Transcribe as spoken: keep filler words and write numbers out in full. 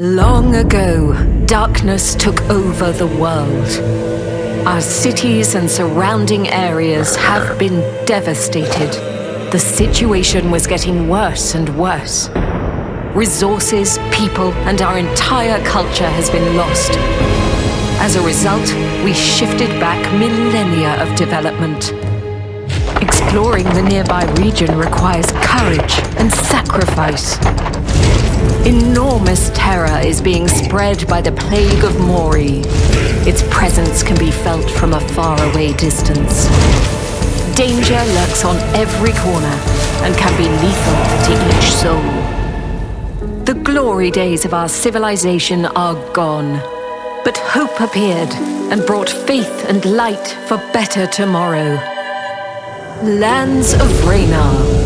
Long ago, darkness took over the world. Our cities and surrounding areas have been devastated. The situation was getting worse and worse. Resources, people, and our entire culture has been lost. As a result, we shifted back millennia of development. Exploring the nearby region requires courage and sacrifice. Enormous terror is being spread by the plague of Mórrí. Its presence can be felt from a faraway distance. Danger lurks on every corner and can be lethal to each soul. The glory days of our civilization are gone, but hope appeared and brought faith and light for better tomorrow. Lands of Raynar.